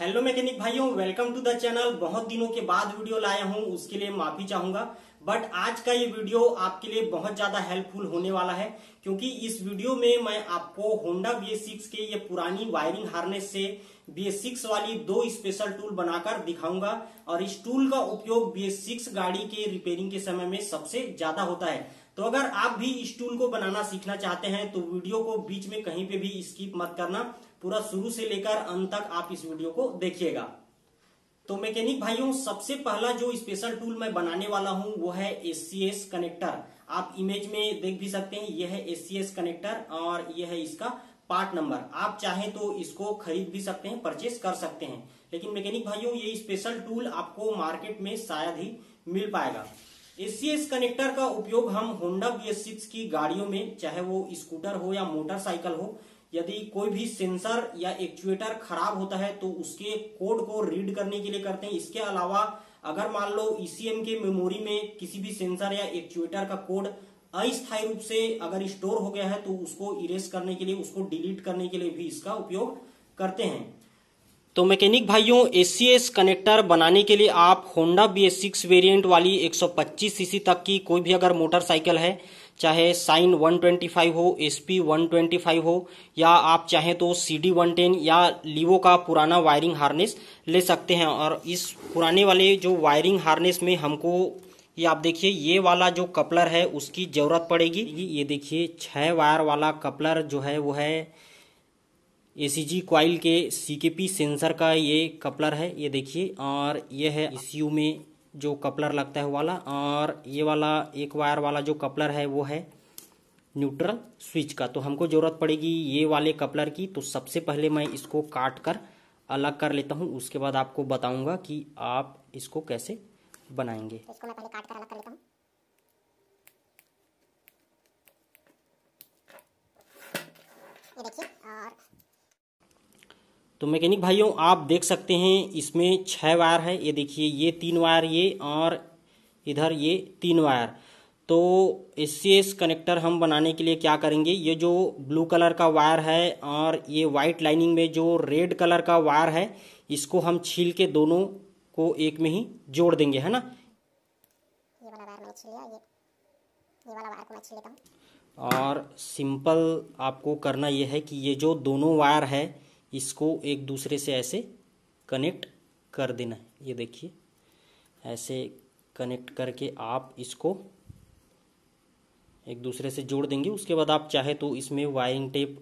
Hello mechanic भाइयों, welcome to the channel. बहुत दिनों के बाद वीडियो लाया हूं, उसके लिए माफी चाहूंगा। बट आज का ये वीडियो आपके लिए बहुत ज्यादा हेल्पफुल होने वाला है, क्योंकि इस वीडियो में मैं आपको होंडा BS6 के ये पुरानी वायरिंग हार्नेस से BS6 वाली दो स्पेशल टूल बनाकर दिखाऊंगा। और इस टूल का उपयोग BS6 गाड़ी के रिपेयरिंग के समय में सबसे ज्यादा होता है। तो अगर आप भी इस टूल को बनाना सीखना चाहते हैं तो वीडियो को बीच में कहीं पे भी स्किप मत करना, पूरा शुरू से लेकर अंत तक आप इस वीडियो को देखिएगा। तो मैकेनिक भाइयों, सबसे पहला जो स्पेशल टूल मैं बनाने वाला हूं वो है SCS कनेक्टर। आप इमेज में देख भी सकते हैं, यह है SCS कनेक्टर और यह है इसका पार्ट नंबर। आप चाहें तो इसको खरीद भी सकते हैं, परचेस कर सकते हैं। लेकिन मैकेनिक भाइयों, ये स्पेशल टूल आपको मार्केट में शायद ही मिल पाएगा। SCS कनेक्टर का उपयोग हम होंडा BS6 की गाड़ियों में, चाहे वो स्कूटर हो या मोटरसाइकिल हो, यदि कोई भी सेंसर या एक्चुएटर खराब होता है तो उसके कोड को रीड करने के लिए करते हैं। इसके अलावा अगर मान लो ECM के मेमोरी में किसी भी सेंसर या एक्चुएटर का कोड अस्थायी रूप से अगर स्टोर हो गया है तो उसको इरेज करने के लिए, उसको डिलीट करने के लिए भी इसका उपयोग करते हैं। तो मैकेनिक भाइयों, SCS कनेक्टर बनाने के लिए आप होंडा BS6 वेरिएंट वाली 125 सीसी तक की कोई भी अगर मोटरसाइकिल है, चाहे शाइन 125 हो, Sp125 हो, या आप चाहें तो CD110 या लीवो का पुराना वायरिंग हार्नेस ले सकते हैं। और इस पुराने वाले जो वायरिंग हार्नेस में हमको, ये आप देखिए, ये वाला जो कपलर है उसकी ज़रूरत पड़ेगी। ये देखिए 6 वायर वाला कपलर जो है वो है ACG कॉइल के CKP सेंसर का ये कपलर है, ये देखिए। और ये है ECU में जो कपलर लगता है वाला, और ये वाला 1 वायर वाला जो कपलर है वो है न्यूट्रल स्विच का। तो हमको ज़रूरत पड़ेगी ये वाले कपलर की। तो सबसे पहले मैं इसको काट कर अलग कर लेता हूँ, उसके बाद आपको बताऊँगा कि आप इसको कैसे बनाएंगे। इसको मैं पहले काट कर अलग कर लेता हूँ। ये देखिए। और तो मैकेनिक भाइयों, आप देख सकते हैं इसमें 6 वायर है, ये देखिए, ये 3 वायर, ये और इधर ये 3 वायर। तो SCS कनेक्टर हम बनाने के लिए क्या करेंगे, ये जो ब्लू कलर का वायर है और ये वाइट लाइनिंग में जो रेड कलर का वायर है, इसको हम छील के दोनों को एक में ही जोड़ देंगे, है ना। ये वाला वायर मैंने छील लिया, ये वाला वायर को मैं छील लेता हूं। और सिंपल आपको करना ये है कि ये जो दोनों वायर है इसको एक दूसरे से ऐसे कनेक्ट कर देना है। ये देखिए, ऐसे कनेक्ट करके आप इसको एक दूसरे से जोड़ देंगे। उसके बाद आप चाहे तो इसमें वायरिंग टेप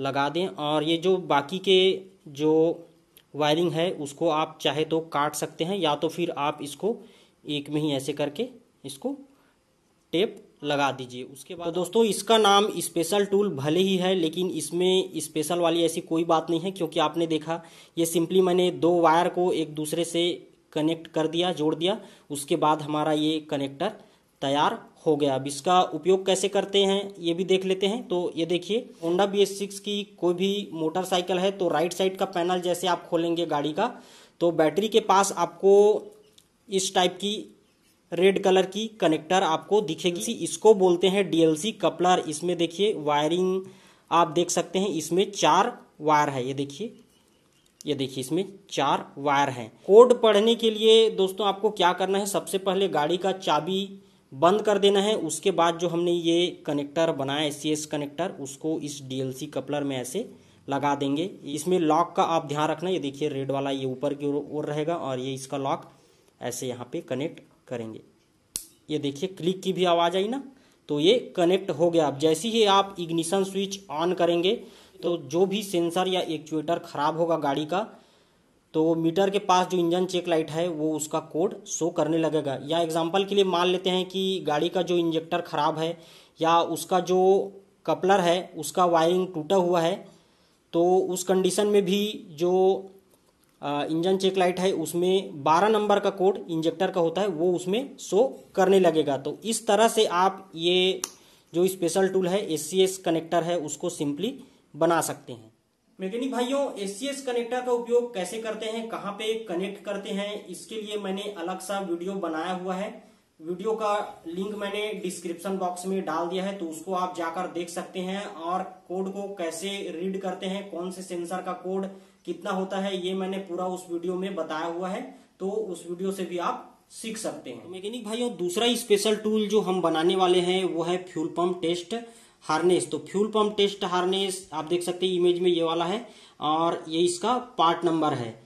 लगा दें, और ये जो बाकी के जो वायरिंग है उसको आप चाहे तो काट सकते हैं, या तो फिर आप इसको एक में ही ऐसे करके इसको टेप लगा दीजिए। उसके बाद तो दोस्तों, इसका नाम स्पेशल टूल भले ही है, लेकिन इसमें स्पेशल वाली ऐसी कोई बात नहीं है, क्योंकि आपने देखा ये सिंपली मैंने 2 वायर को एक दूसरे से कनेक्ट कर दिया, जोड़ दिया। उसके बाद हमारा ये कनेक्टर तैयार हो गया। अब इसका उपयोग कैसे करते हैं ये भी देख लेते हैं। तो ये देखिए, होंडा BS6 की कोई भी मोटरसाइकिल है तो राइट साइड का पैनल जैसे आप खोलेंगे गाड़ी का, तो बैटरी के पास आपको इस टाइप की रेड कलर की कनेक्टर आपको दिखेगी। इसको बोलते हैं DLC कपलर। इसमें देखिए वायरिंग आप देख सकते हैं, इसमें 4 वायर है, ये देखिए, ये देखिए, इसमें 4 वायर हैं। कोड पढ़ने के लिए दोस्तों आपको क्या करना है, सबसे पहले गाड़ी का चाबी बंद कर देना है। उसके बाद जो हमने ये कनेक्टर बनाया SCS कनेक्टर, उसको इस DLC कपलर में ऐसे लगा देंगे। इसमें लॉक का आप ध्यान रखना, ये देखिए रेड वाला ये ऊपर की ओर रहेगा और ये इसका लॉक ऐसे यहाँ पे कनेक्ट करेंगे। ये देखिए, क्लिक की भी आवाज़ आई ना, तो ये कनेक्ट हो गया। अब जैसे ही आप इग्निशन स्विच ऑन करेंगे तो जो भी सेंसर या एक्चुएटर खराब होगा गाड़ी का, तो मीटर के पास जो इंजन चेक लाइट है वो उसका कोड शो करने लगेगा। या एग्जांपल के लिए मान लेते हैं कि गाड़ी का जो इंजेक्टर खराब है या उसका जो कपलर है उसका वायरिंग टूटा हुआ है, तो उस कंडीशन में भी जो इंजन चेक लाइट है उसमें 12 नंबर का कोड इंजेक्टर का होता है, वो उसमें शो करने लगेगा। तो इस तरह से आप ये जो स्पेशल टूल है SCS कनेक्टर है उसको सिंपली बना सकते हैं। मैकेनिक भाइयों, SCS कनेक्टर का उपयोग कैसे करते हैं, कहाँ पे कनेक्ट करते हैं, इसके लिए मैंने अलग सा वीडियो बनाया हुआ है। वीडियो का लिंक मैंने डिस्क्रिप्शन बॉक्स में डाल दिया है, तो उसको आप जाकर देख सकते हैं। और कोड को कैसे रीड करते हैं, कौन से सेंसर का कोड कितना होता है ये मैंने पूरा उस वीडियो में बताया हुआ है, तो उस वीडियो से भी आप सीख सकते हैं। मैकेनिक भाइयों, दूसरा स्पेशल टूल जो हम बनाने वाले हैं वो है फ्यूल पंप टेस्ट हार्नेस। तो फ्यूल पंप टेस्ट हार्नेस आप देख सकते हैं इमेज में ये वाला है और ये इसका पार्ट नंबर है।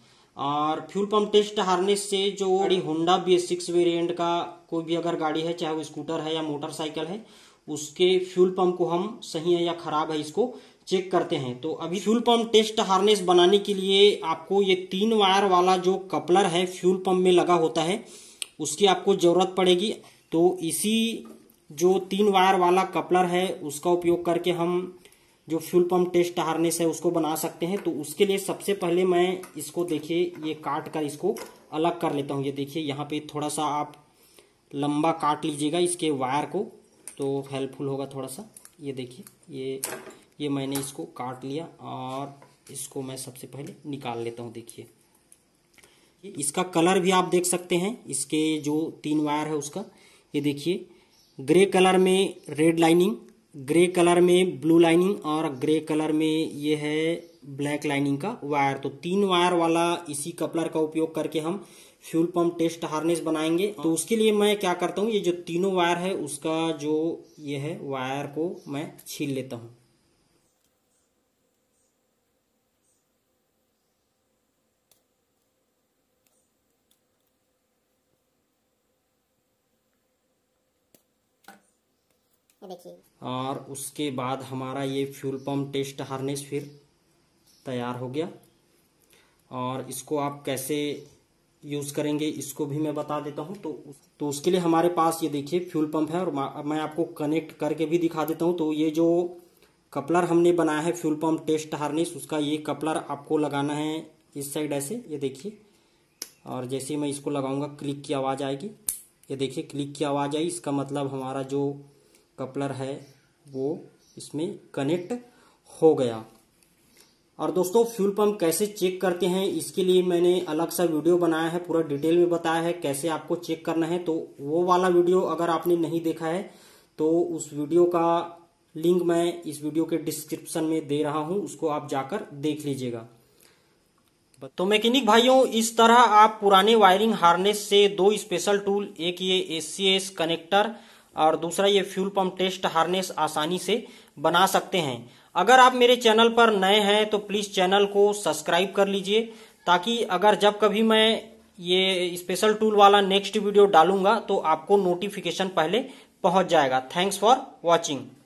और फ्यूल पंप टेस्ट हार्नेस से जो गाड़ी होंडा BS6 वेरिएंट का कोई भी अगर गाड़ी है, चाहे वो स्कूटर है या मोटरसाइकिल है, उसके फ्यूल पंप को हम सही है या खराब है इसको चेक करते हैं। तो अभी फ्यूल पंप टेस्ट हार्नेस बनाने के लिए आपको ये 3 वायर वाला जो कपलर है फ्यूल पंप में लगा होता है उसकी आपको जरूरत पड़ेगी। तो इसी जो 3 वायर वाला कपलर है उसका उपयोग करके हम जो फ्यूल पंप टेस्ट हार्नेस है उसको बना सकते हैं। तो उसके लिए सबसे पहले मैं इसको देखिए ये काट कर इसको अलग कर लेता हूँ। ये देखिए यहाँ पे थोड़ा सा आप लंबा काट लीजिएगा इसके वायर को, तो हेल्पफुल होगा थोड़ा सा। ये देखिए ये मैंने इसको काट लिया और इसको मैं सबसे पहले निकाल लेता हूँ। देखिए इसका कलर भी आप देख सकते हैं, इसके जो 3 वायर है उसका, ये देखिए ग्रे कलर में रेड लाइनिंग, ग्रे कलर में ब्लू लाइनिंग और ग्रे कलर में ये है ब्लैक लाइनिंग का वायर। तो 3 वायर वाला इसी कपलर का उपयोग करके हम फ्यूल पंप टेस्ट हार्नेस बनाएंगे। तो उसके लिए मैं क्या करता हूँ, ये जो 3 वायर है उसका जो ये है वायर को मैं छील लेता हूँ। देखिए, और उसके बाद हमारा ये फ्यूल पंप टेस्ट हार्नेस फिर तैयार हो गया। और इसको आप कैसे यूज़ करेंगे इसको भी मैं बता देता हूँ। तो उसके लिए हमारे पास ये देखिए फ्यूल पंप है और मैं आपको कनेक्ट करके भी दिखा देता हूँ। तो ये जो कपलर हमने बनाया है फ्यूल पंप टेस्ट हार्नेस उसका ये कपलर आपको लगाना है इस साइड ऐसे, ये देखिए। और जैसे मैं इसको लगाऊंगा क्लिक की आवाज़ आएगी। ये देखिए क्लिक की आवाज़ आई, इसका मतलब हमारा जो कपलर है वो इसमें कनेक्ट हो गया। और दोस्तों फ्यूल पंप कैसे चेक करते हैं इसके लिए मैंने अलग सा वीडियो बनाया है, पूरा डिटेल में बताया है कैसे आपको चेक करना है। तो वो वाला वीडियो अगर आपने नहीं देखा है तो उस वीडियो का लिंक मैं इस वीडियो के डिस्क्रिप्शन में दे रहा हूं, उसको आप जाकर देख लीजिएगा। तो मैकेनिक भाइयों, इस तरह आप पुराने वायरिंग हार्नेस से 2 स्पेशल टूल, एक ये SCS कनेक्टर और दूसरा ये फ्यूल पंप टेस्ट हार्नेस आसानी से बना सकते हैं। अगर आप मेरे चैनल पर नए हैं तो प्लीज़ चैनल को सब्सक्राइब कर लीजिए, ताकि अगर जब कभी मैं ये स्पेशल टूल वाला नेक्स्ट वीडियो डालूंगा तो आपको नोटिफिकेशन पहले पहुंच जाएगा। Thanks for watching.